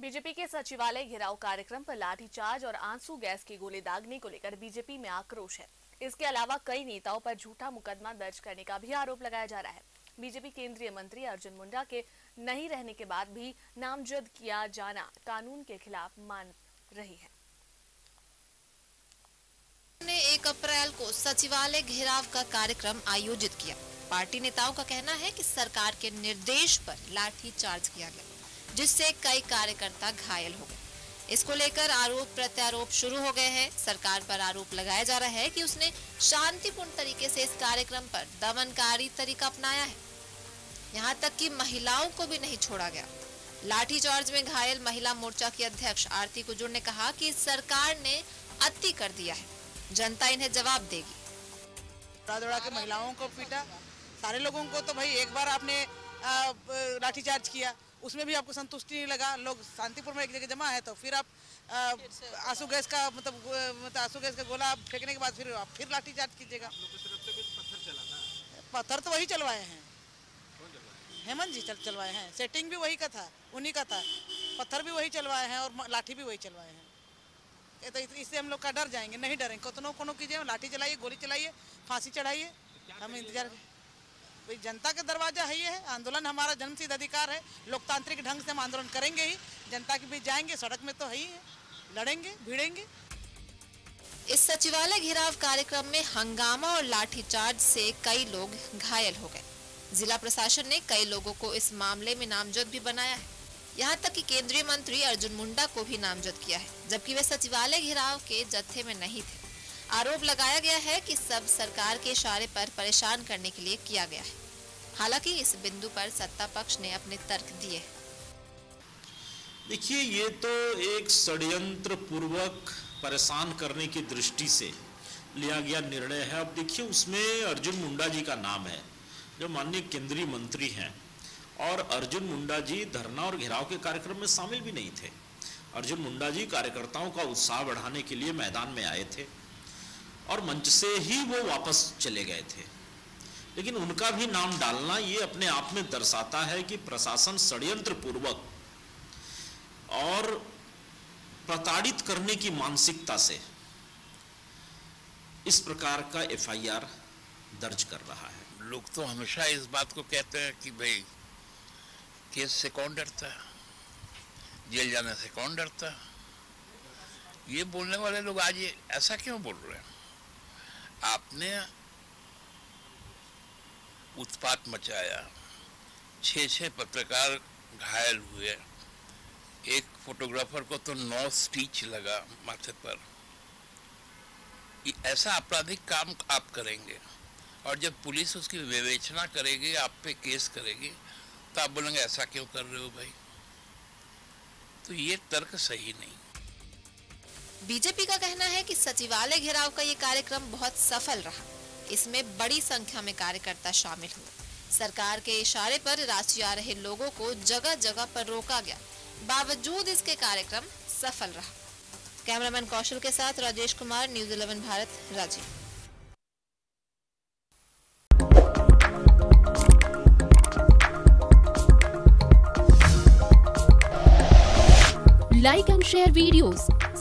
BJP के सचिवालय घेराव कार्यक्रम पर लाठीचार्ज और आंसू गैस की गोली दागने को लेकर बीजेपी में आक्रोश है। इसके अलावा कई नेताओं पर झूठा मुकदमा दर्ज करने का भी आरोप लगाया जा रहा है। बीजेपी केंद्रीय मंत्री अर्जुन मुंडा के नहीं रहने के बाद भी नामजद किया जाना कानून के खिलाफ मान रही है। 1 अप्रैल को सचिवालय घेराव का कार्यक्रम आयोजित किया। पार्टी नेताओं का कहना है कि सरकार के निर्देश पर लाठीचार्ज किया गया, जिससे कई कार्यकर्ता घायल हो गए। इसको लेकर आरोप प्रत्यारोप शुरू हो गए हैं। सरकार पर आरोप लगाया जा रहा है कि उसने शांतिपूर्ण तरीके से इस कार्यक्रम पर दमनकारी तरीका अपनाया है। यहाँ तक कि महिलाओं को भी नहीं छोड़ा गया। लाठीचार्ज में घायल महिला मोर्चा की अध्यक्ष आरती कुजूर ने कहा कि सरकार ने अति कर दिया है, जनता इन्हें जवाब देगी। दौड़ा के महिलाओं को पीटा, सारे लोगों को। तो भाई एक बार आपने लाठीचार्ज किया, उसमें भी आपको संतुष्टि नहीं लगा, लोग शांतिपुर में एक जगह जमा है, तो फिर आप आंसू गैस का मतलब आंसू गैस का गोला आप फेंकने के बाद फिर आप लाठीचार्ज कीजिएगा। पत्थर तो वही चलवाए हैं, हेमंत जी चलवाए हैं। सेटिंग भी वही का था, उन्हीं का था। पत्थर भी वही चलवाए हैं और लाठी भी वही चलवाए हैं। तो इससे हम लोग का डर जाएंगे, नहीं डरेंगे। कितनों को कीजिए, लाठी चलाइए, गोली चलाइए, फांसी चढ़ाइए, हम इंतजार। भाई जनता का दरवाजा है, ये है आंदोलन, हमारा जन्मसिद्ध अधिकार है। लोकतांत्रिक ढंग से हम आंदोलन करेंगे ही, जनता के बीच जाएंगे, सड़क में तो है ही, लड़ेंगे, भिड़ेंगे। इस सचिवालय घेराव कार्यक्रम में हंगामा और लाठीचार्ज से कई लोग घायल हो गए। जिला प्रशासन ने कई लोगों को इस मामले में नामजद भी बनाया है। यहाँ तक कि केंद्रीय मंत्री अर्जुन मुंडा को भी नामजद किया है, जबकि वे सचिवालय घेराव के जत्थे में नहीं थे। आरोप लगाया गया है कि सब सरकार के इशारे पर परेशान करने के लिए किया गया है। हालांकि इस बिंदु पर सत्ता पक्ष ने अपने तर्क दिए हैं। देखिए, ये तो एक षड्यंत्र पूर्वक परेशान करने की दृष्टि से लिया गया निर्णय है। अब देखिए, उसमें अर्जुन मुंडा जी का नाम है, जो माननीय केंद्रीय मंत्री हैं, और अर्जुन मुंडा जी धरना और घेराव के कार्यक्रम में शामिल भी नहीं थे। अर्जुन मुंडा जी कार्यकर्ताओं का उत्साह बढ़ाने के लिए मैदान में आए थे और मंच से ही वो वापस चले गए थे। लेकिन उनका भी नाम डालना ये अपने आप में दर्शाता है कि प्रशासन षड्यंत्र पूर्वक और प्रताड़ित करने की मानसिकता से इस प्रकार का FIR दर्ज कर रहा है। लोग तो हमेशा इस बात को कहते हैं कि भाई केस से कौन डरता है, जेल जाने से कौन डरता है। ये बोलने वाले लोग आज ये ऐसा क्यों बोल रहे हैं? आपने उत्पात मचाया, 6 पत्रकार घायल हुए, एक फोटोग्राफर को तो 9 स्टिच लगा माथे पर। ये ऐसा आपराधिक काम आप करेंगे, और जब पुलिस उसकी विवेचना करेगी, आप पे केस करेगी, तो आप बोलेंगे ऐसा क्यों कर रहे हो भाई? तो ये तर्क सही नहीं। बीजेपी का कहना है कि सचिवालय घेराव का ये कार्यक्रम बहुत सफल रहा। इसमें बड़ी संख्या में कार्यकर्ता शामिल हुए। सरकार के इशारे पर रांची आ रहे लोगों को जगह जगह पर रोका गया, बावजूद इसके कार्यक्रम सफल रहा। कैमरामैन कौशल के साथ Rajesh Kumar, News11 Bharat, Ranchi. Like and share videos,